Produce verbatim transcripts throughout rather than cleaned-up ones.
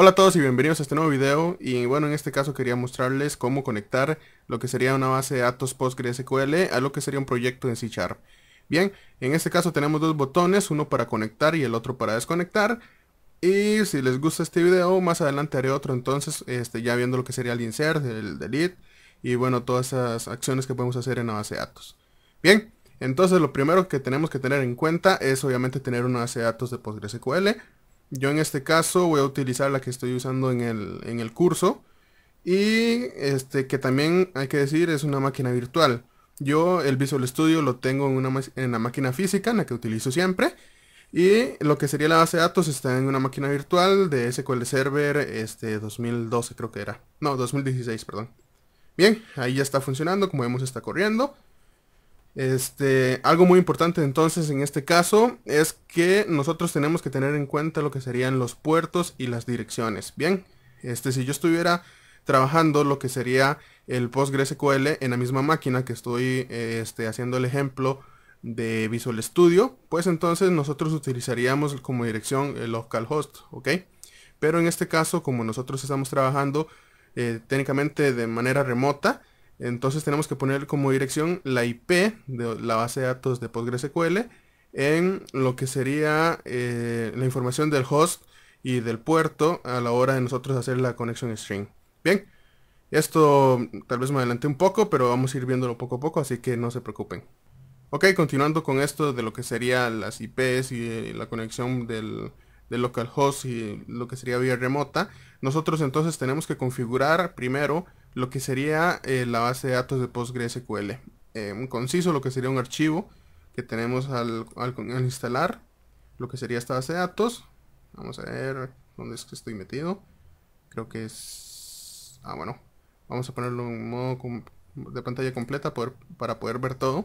Hola a todos y bienvenidos a este nuevo video. Y bueno, en este caso quería mostrarles cómo conectar lo que sería una base de datos PostgreSQL a lo que sería un proyecto en C sharp. Bien, en este caso tenemos dos botones, uno para conectar y el otro para desconectar. Y si les gusta este video, más adelante haré otro, entonces este, ya viendo lo que sería el insert, el delete y bueno, todas esas acciones que podemos hacer en la base de datos. Bien, entonces lo primero que tenemos que tener en cuenta es obviamente tener una base de datos de PostgreSQL. Yo en este caso voy a utilizar la que estoy usando en el, en el curso. Y este que también hay que decir es una máquina virtual. Yo el Visual Studio lo tengo en una, en la máquina física, en la que utilizo siempre. Y lo que sería la base de datos está en una máquina virtual de S Q L Server este, dos mil doce creo que era. No, dos mil dieciséis, perdón. Bien, ahí ya está funcionando, como vemos está corriendo. Este, algo muy importante entonces en este caso es que nosotros tenemos que tener en cuenta lo que serían los puertos y las direcciones. Bien, este, si yo estuviera trabajando lo que sería el PostgreSQL en la misma máquina que estoy este, haciendo el ejemplo de Visual Studio, pues entonces nosotros utilizaríamos como dirección el localhost, ¿ok? Pero en este caso, como nosotros estamos trabajando eh, técnicamente de manera remota, entonces tenemos que poner como dirección la I P de la base de datos de PostgreSQL en lo que sería eh, la información del host y del puerto a la hora de nosotros hacer la conexión string. Bien, esto tal vez me adelanté un poco, pero vamos a ir viéndolo poco a poco, así que no se preocupen. Ok, continuando con esto de lo que sería las I Ps y eh, la conexión del, del localhost y lo que sería vía remota, nosotros entonces tenemos que configurar primero lo que sería eh, la base de datos de PostgreSQL. Eh, un conciso, lo que sería un archivo que tenemos al, al, al instalar lo que sería esta base de datos. Vamos a ver dónde es que estoy metido. Creo que es... Ah, bueno. Vamos a ponerlo en modo de pantalla completa poder, para poder ver todo.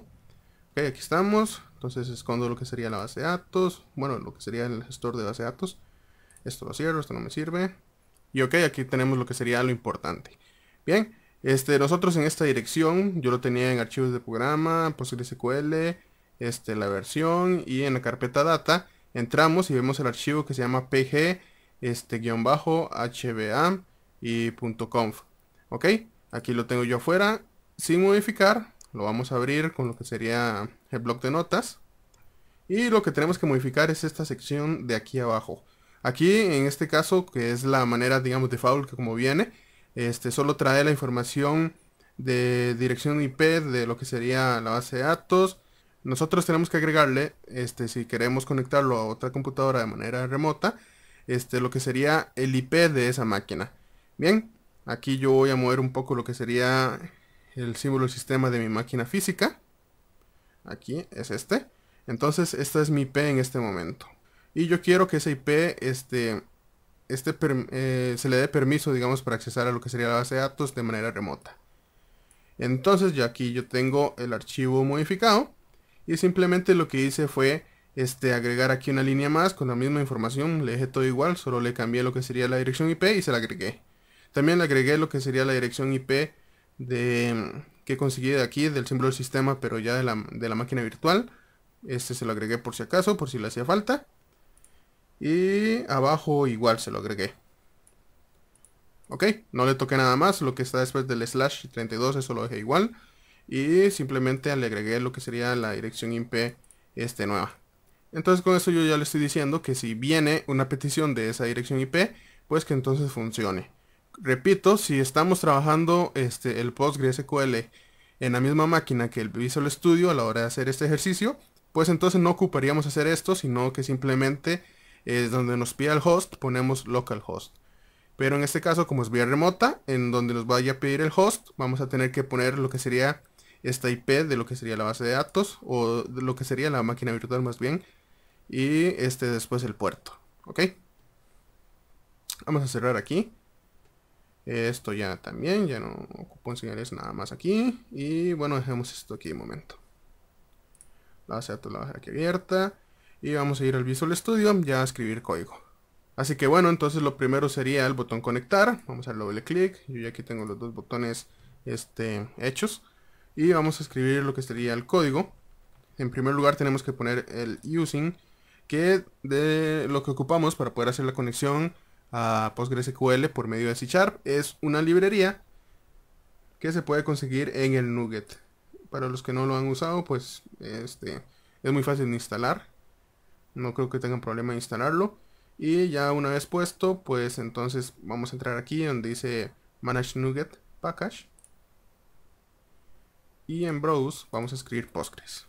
Ok, aquí estamos. Entonces escondo lo que sería la base de datos. Bueno, lo que sería el gestor de base de datos. Esto lo cierro, esto no me sirve. Y ok, aquí tenemos lo que sería lo importante. Bien, este, nosotros en esta dirección, yo lo tenía en archivos de programa, PostgreSQL, este, la versión, y en la carpeta data, entramos y vemos el archivo que se llama pg, este, guión bajo, hba, y .conf, ok, aquí lo tengo yo afuera, sin modificar, lo vamos a abrir con lo que sería el bloc de notas, y lo que tenemos que modificar es esta sección de aquí abajo, aquí en este caso, que es la manera, digamos, default que como viene, Este, solo trae la información de dirección I P de lo que sería la base de datos. Nosotros tenemos que agregarle, este, si queremos conectarlo a otra computadora de manera remota, este, lo que sería el I P de esa máquina. Bien, aquí yo voy a mover un poco lo que sería el símbolo del sistema de mi máquina física. Aquí es este. Entonces esta es mi I P en este momento. Y yo quiero que esa I P... Este, Este eh, se le dé permiso, digamos, para accesar a lo que sería la base de datos de manera remota. Entonces yo aquí yo tengo el archivo modificado y simplemente lo que hice fue este, agregar aquí una línea más con la misma información, le dejé todo igual, solo le cambié lo que sería la dirección I P y se la agregué. También le agregué lo que sería la dirección I P de, que conseguí de aquí, del símbolo del sistema, pero ya de la, de la máquina virtual. Este se lo agregué por si acaso, por si le hacía falta. Y abajo igual se lo agregué. Ok, no le toqué nada más. Lo que está después del slash treinta y dos, eso lo dejé igual. Y simplemente le agregué lo que sería la dirección I P este, nueva. Entonces con eso yo ya le estoy diciendo que si viene una petición de esa dirección I P, pues que entonces funcione. Repito, si estamos trabajando este, el PostgreSQL en la misma máquina que el Visual Studio a la hora de hacer este ejercicio, pues entonces no ocuparíamos hacer esto, sino que simplemente... es donde nos pida el host, ponemos localhost. Pero en este caso, como es vía remota, en donde nos vaya a pedir el host, vamos a tener que poner lo que sería esta I P de lo que sería la base de datos, o de lo que sería la máquina virtual más bien, y este después el puerto. Ok, vamos a cerrar aquí. Esto ya también, ya no ocupo enseñarles nada más aquí. Y bueno, dejemos esto aquí de momento. La base de datos la voy a dejar aquí abierta. Y vamos a ir al Visual Studio ya a escribir código. Así que bueno, entonces lo primero sería el botón conectar. Vamos a doble clic. Yo ya aquí tengo los dos botones este, hechos. Y vamos a escribir lo que sería el código. En primer lugar tenemos que poner el using, que de lo que ocupamos para poder hacer la conexión a PostgreSQL por medio de C sharp. Es una librería que se puede conseguir en el NuGet. Para los que no lo han usado, pues este es muy fácil de instalar. No creo que tengan problema en instalarlo. Y ya una vez puesto, pues entonces vamos a entrar aquí donde dice Manage NuGet Package. Y en Browse vamos a escribir Postgres.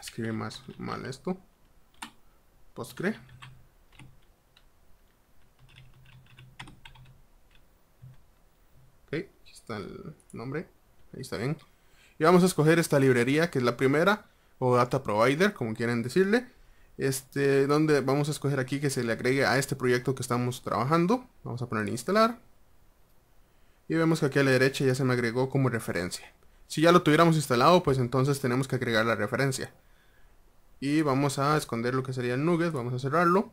Escribe más mal esto. Postgre. Ok, aquí está el nombre. Ahí está bien. Y vamos a escoger esta librería, que es la primera, o data provider, como quieren decirle. Este, donde vamos a escoger aquí que se le agregue a este proyecto que estamos trabajando. Vamos a poner instalar. Y vemos que aquí a la derecha ya se me agregó como referencia. Si ya lo tuviéramos instalado, pues entonces tenemos que agregar la referencia. Y vamos a esconder lo que sería el NuGet. Vamos a cerrarlo.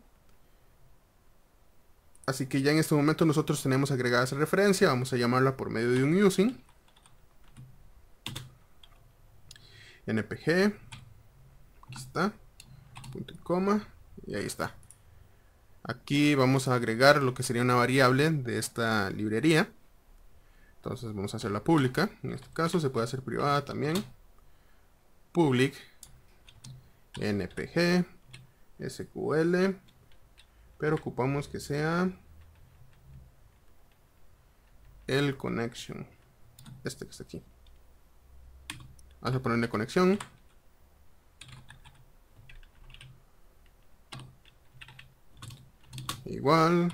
Así que ya en este momento nosotros tenemos agregada esa referencia. Vamos a llamarla por medio de un using. N P G. Aquí está. Punto y coma. Y ahí está. Aquí vamos a agregar lo que sería una variable de esta librería. Entonces vamos a hacerla pública. En este caso se puede hacer privada también. Public npg sql, pero ocupamos que sea el connection, este que está aquí. Vamos a ponerle conexión. Igual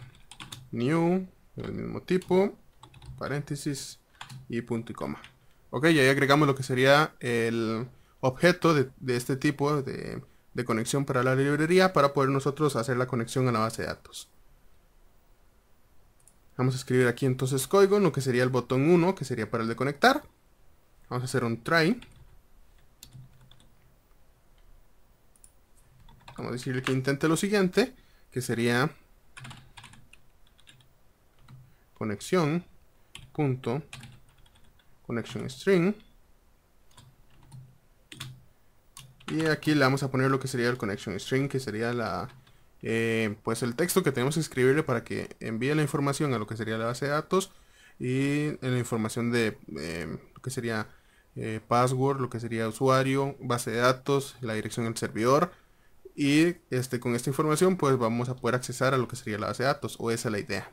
new, del mismo tipo, paréntesis y punto y coma. Ok, y ahí agregamos lo que sería el objeto de, de este tipo de, de conexión para la librería, para poder nosotros hacer la conexión a la base de datos. Vamos a escribir aquí entonces código, lo que sería el botón uno, que sería para el de conectar. Vamos a hacer un try. Vamos a decirle que intente lo siguiente, que sería conexión punto conexión string, y aquí le vamos a poner lo que sería el connection string, que sería la eh, pues el texto que tenemos que escribirle para que envíe la información a lo que sería la base de datos, y la información de eh, lo que sería eh, password, lo que sería usuario, base de datos, la dirección del servidor. Y este con esta información pues vamos a poder accesar a lo que sería la base de datos, o esa es la idea.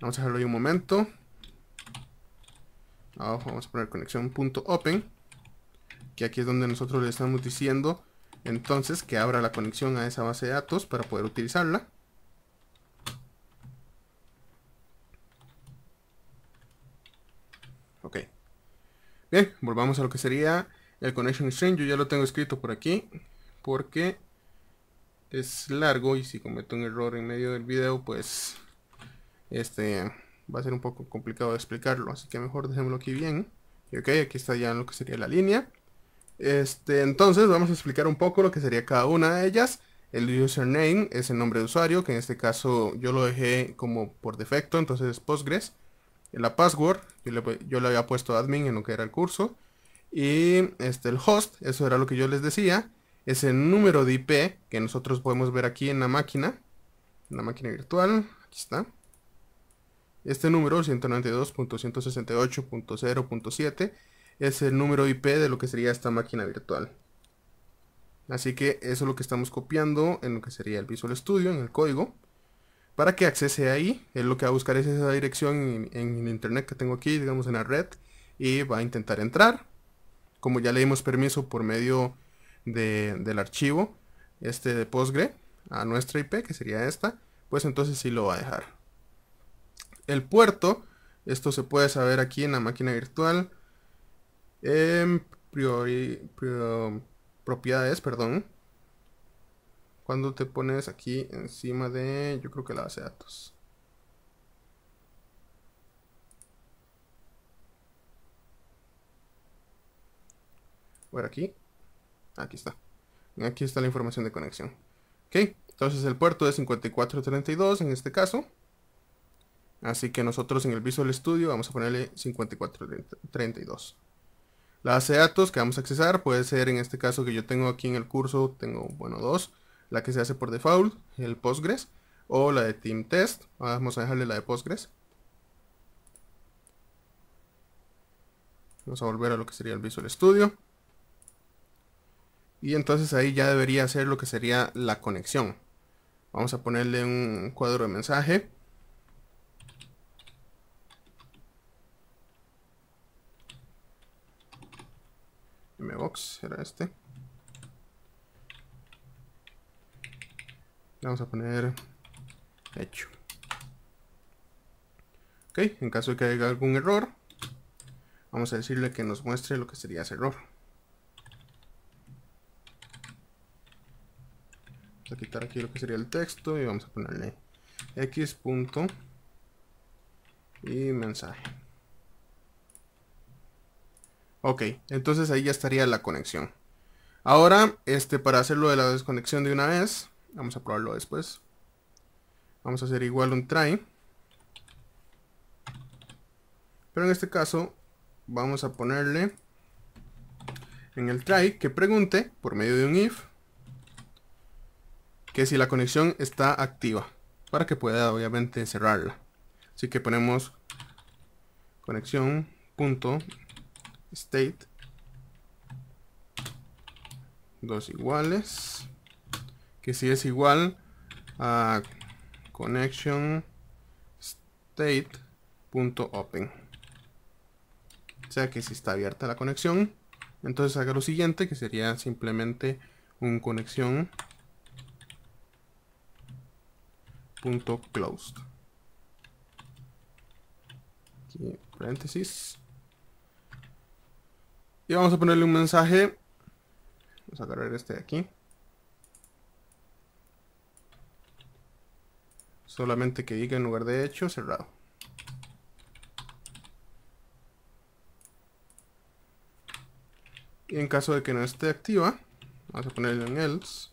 Vamos a dejarlo ahí un momento. Abajo vamos a poner conexión.open, que aquí es donde nosotros le estamos diciendo entonces que abra la conexión a esa base de datos para poder utilizarla. Ok, bien, volvamos a lo que sería el connection string. Yo ya lo tengo escrito por aquí porque es largo, y si cometo un error en medio del video, pues este va a ser un poco complicado de explicarlo, así que mejor dejémoslo aquí bien. Y ok, aquí está ya lo que sería la línea. Este, entonces vamos a explicar un poco lo que sería cada una de ellas. El username es el nombre de usuario, que en este caso yo lo dejé como por defecto, entonces es Postgres. La password, yo le, yo le había puesto admin en lo que era el curso. Y este, el host, eso era lo que yo les decía. Es el número de I P que nosotros podemos ver aquí en la máquina. En la máquina virtual, aquí está. Este número, ciento noventa y dos punto ciento sesenta y ocho punto cero punto siete, es el número I P de lo que sería esta máquina virtual. Así que eso es lo que estamos copiando en lo que sería el Visual Studio, en el código. Para que accese ahí, él lo que va a buscar es esa dirección en, en el internet que tengo aquí, digamos en la red, y va a intentar entrar. Como ya le dimos permiso por medio de, del archivo este de Postgre a nuestra I P, que sería esta, pues entonces sí lo va a dejar. El puerto, esto se puede saber aquí en la máquina virtual, en priori, priori, propiedades, perdón, cuando te pones aquí encima de, yo creo que la base de datos. Por aquí, aquí está, aquí está la información de conexión. Ok, entonces el puerto es cincuenta y cuatro treinta y dos en este caso. Así que nosotros en el Visual Studio vamos a ponerle cincuenta y cuatro treinta y dos. La base de datos que vamos a accesar puede ser, en este caso que yo tengo aquí en el curso, tengo, bueno, dos. La que se hace por default, el Postgres, o la de Team Test. Vamos a dejarle la de Postgres. Vamos a volver a lo que sería el Visual Studio. Y entonces ahí ya debería hacer lo que sería la conexión. Vamos a ponerle un cuadro de mensaje. Mbox era este. Le vamos a poner hecho. Ok, en caso de que haya algún error, vamos a decirle que nos muestre lo que sería ese error. Vamos a quitar aquí lo que sería el texto y vamos a ponerle x punto y mensaje. Ok, entonces ahí ya estaría la conexión. Ahora, este, para hacerlo de la desconexión de una vez, vamos a probarlo después. Vamos a hacer igual un try. Pero en este caso, vamos a ponerle en el try que pregunte, por medio de un if, que si la conexión está activa, para que pueda obviamente cerrarla. Así que ponemos conexión punto state dos iguales, que si es igual a connection state punto open, o sea que si está abierta la conexión, entonces haga lo siguiente, que sería simplemente un conexión punto closed, aquí paréntesis, y vamos a ponerle un mensaje. Vamos a agarrar este de aquí. Solamente que diga en lugar de hecho, cerrado. Y en caso de que no esté activa, vamos a ponerle en else.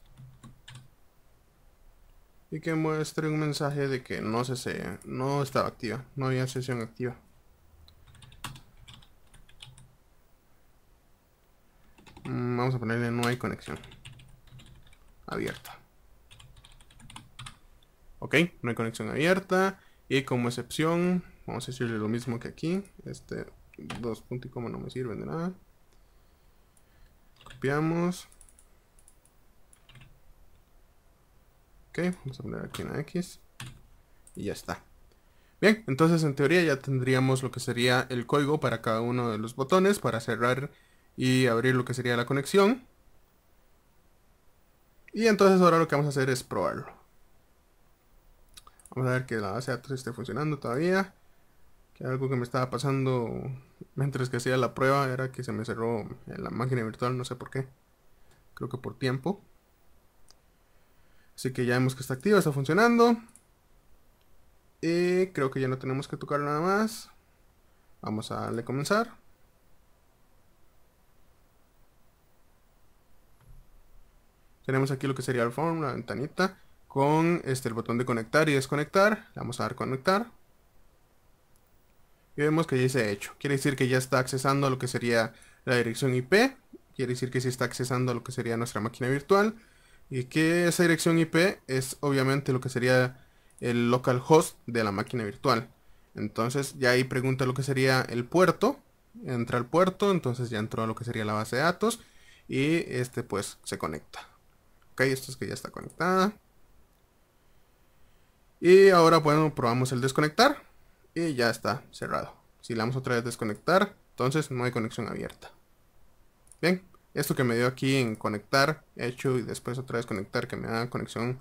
Y que muestre un mensaje de que no se se, no estaba activa, no había sesión activa. Vamos a ponerle no hay conexión abierta. Ok, no hay conexión abierta. Y como excepción, vamos a decirle lo mismo que aquí. Este dos punto y coma no me sirven de nada. Copiamos. Ok, vamos a poner aquí una X. Y ya está. Bien, entonces en teoría ya tendríamos lo que sería el código para cada uno de los botones para cerrar y abrir lo que sería la conexión. Y entonces ahora lo que vamos a hacer es probarlo. Vamos a ver que la base de datos esté funcionando todavía. Que algo que me estaba pasando mientras que hacía la prueba era que se me cerró la máquina virtual, no sé por qué. Creo que por tiempo. Así que ya vemos que está activa, está funcionando. Y creo que ya no tenemos que tocar nada más. Vamos a darle a comenzar. Tenemos aquí lo que sería el form, la ventanita, con este, el botón de conectar y desconectar. Le vamos a dar conectar. Y vemos que ya se ha hecho. Quiere decir que ya está accesando a lo que sería la dirección I P. Quiere decir que sí está accesando a lo que sería nuestra máquina virtual. Y que esa dirección I P es obviamente lo que sería el localhost de la máquina virtual. Entonces ya ahí pregunta lo que sería el puerto. Entra al puerto, entonces ya entró a lo que sería la base de datos. Y este pues se conecta. Ok, esto es que ya está conectada. Y ahora, bueno, probamos el desconectar. Y ya está cerrado. Si le damos otra vez desconectar, entonces no hay conexión abierta. Bien, esto que me dio aquí en conectar, hecho, y después otra vez conectar, que me da conexión,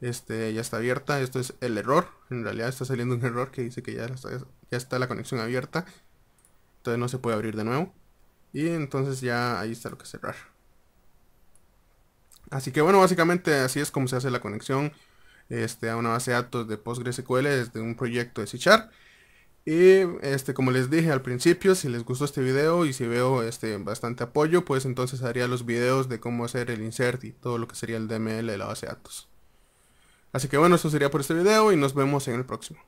este, ya está abierta. Esto es el error. En realidad está saliendo un error que dice que ya está, ya está la conexión abierta. Entonces no se puede abrir de nuevo. Y entonces ya ahí está lo que cerrar. Así que bueno, básicamente así es como se hace la conexión este, a una base de datos de PostgreSQL desde un proyecto de C sharp. Y este, como les dije al principio, si les gustó este video y si veo este, bastante apoyo, pues entonces haría los videos de cómo hacer el insert y todo lo que sería el D M L de la base de datos. Así que bueno, eso sería por este video y nos vemos en el próximo.